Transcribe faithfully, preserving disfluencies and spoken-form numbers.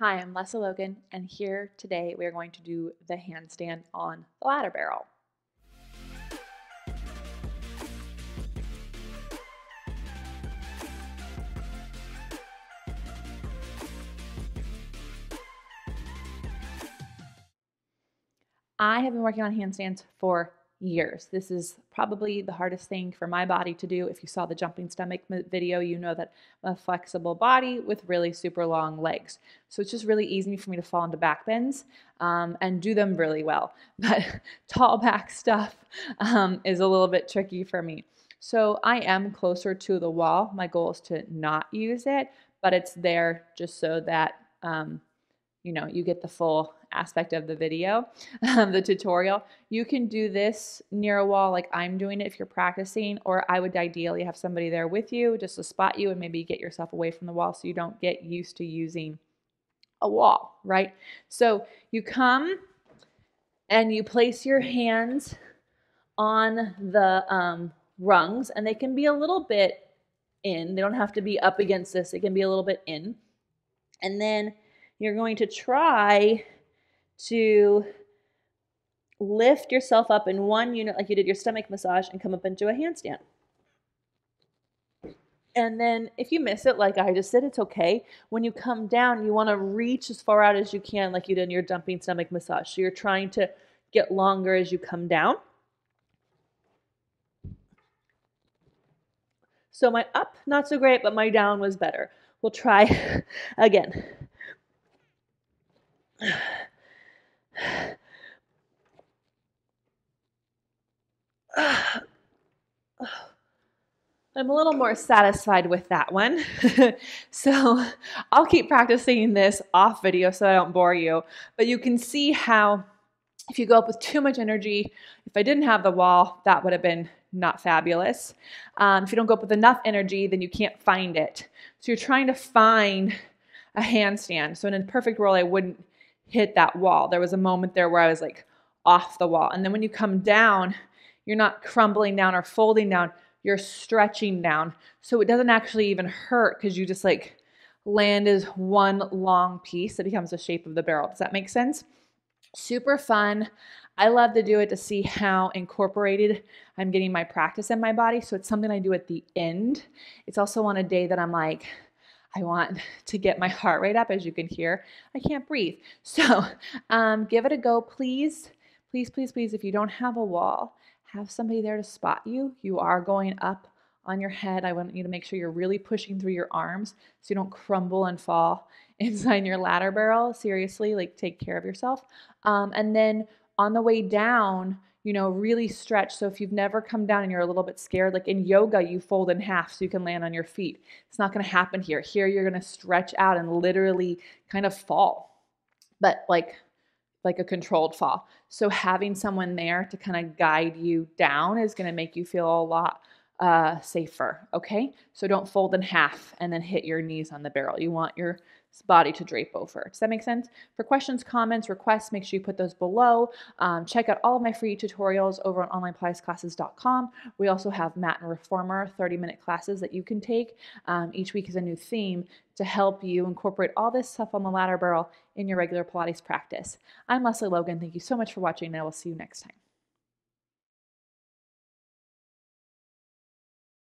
Hi, I'm Lesley Logan, and here today we are going to do the handstand on the ladder barrel. I have been working on handstands for years. This is probably the hardest thing for my body to do. If you saw the jumping stomach video, you know that I'm a flexible body with really super long legs. So it's just really easy for me to fall into back bends um, and do them really well. But tall back stuff um, is a little bit tricky for me. So I am closer to the wall. My goal is to not use it, but it's there just so that um, you know, you get the full aspect of the video, um, the tutorial. You can do this near a wall like I'm doing it if you're practicing, or I would ideally have somebody there with you just to spot you and maybe get yourself away from the wall so you don't get used to using a wall, right? So you come and you place your hands on the um, rungs, and they can be a little bit in. They don't have to be up against this. It can be a little bit in. And then you're going to try to lift yourself up in one unit like you did your stomach massage and come up into a handstand. And then if you miss it, like I just did, it's okay. When you come down, you want to reach as far out as you can like you did in your jumping stomach massage. So you're trying to get longer as you come down. So my up, not so great, but my down was better. We'll try again. I'm a little more satisfied with that one. So I'll keep practicing this off video so I don't bore you, but you can see how if you go up with too much energy, if I didn't have the wall, that would have been not fabulous. Um, if you don't go up with enough energy, then you can't find it. So you're trying to find a handstand. So in a perfect world, I wouldn't hit that wall. There was a moment there where I was like off the wall. And then when you come down, you're not crumbling down or folding down, you're stretching down. So it doesn't actually even hurt because you just like land as one long piece that becomes the shape of the barrel. Does that make sense? Super fun. I love to do it to see how incorporated I'm getting my practice in my body. So it's something I do at the end. It's also on a day that I'm like, I want to get my heart rate up. As you can hear, I can't breathe. So um, give it a go, please. Please, please, please, if you don't have a wall, have somebody there to spot you. You are going up on your head. I want you to make sure you're really pushing through your arms so you don't crumble and fall inside your ladder barrel. Seriously, like take care of yourself. Um, and then on the way down, you know, really stretch. So if you've never come down and you're a little bit scared, like in yoga, you fold in half so you can land on your feet. It's not going to happen here. Here, you're going to stretch out and literally kind of fall, but like, like a controlled fall. So having someone there to kind of guide you down is going to make you feel a lot uh, safer. Okay. So don't fold in half and then hit your knees on the barrel. You want your body to drape over. Does that make sense? For questions, comments, requests, make sure you put those below. Um, check out all of my free tutorials over on online pilates classes dot com. We also have Mat and Reformer thirty minute classes that you can take. Um, each week is a new theme to help you incorporate all this stuff on the ladder barrel in your regular Pilates practice. I'm Lesley Logan. Thank you so much for watching, and I will see you next time.